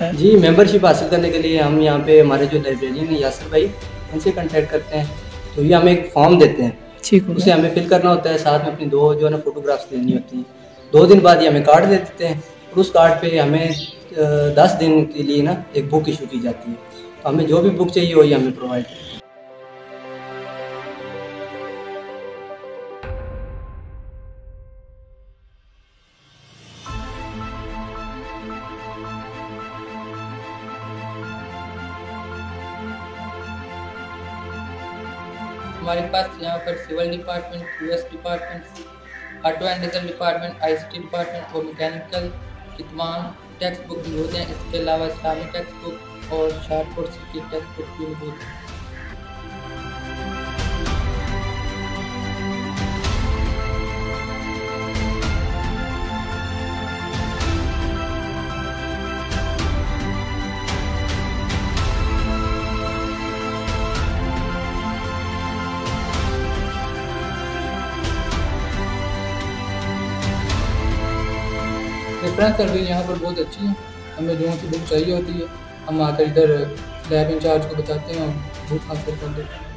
जाता है? जी, मेंबरशिप हासिल करने के लिए हम यहाँ पे हमारे जो लाइब्रेरियन है यासर भाई, उनसे कॉन्टैक्ट करते हैं। तो ये हमें एक फॉर्म देते हैं, ठीक है, उसे हमें फिल करना होता है, साथ में अपनी दो जो है ना फोटोग्राफ्स लेनी होती हैं। 2 दिन बाद ये हमें कार्ड दे देते हैं और उस कार्ड पे हमें 10 दिन के लिए ना एक बुक इशू की जाती है। तो हमें जो भी बुक चाहिए वही हमें प्रोवाइड करती है। हमारे पास यहाँ पर civil department, CS department, auto एंडल डिपार्टमेंट, ICT डिपार्टमेंट और मैकेनिकल की तमाम टेक्स्ट बुक मौजूद हैं। इसके अलावा इस्लामी टेक्स्ट बुक और शाहरपुर की टेक्स्ट बुक भी मौजूद है। रेफरेंस सर्विस यहाँ पर बहुत अच्छी है। हमें लोगों की बुक चाहिए होती है, हम आकर इधर लैब इंचार्ज को बताते हैं और बुक हासिल कर देते हैं।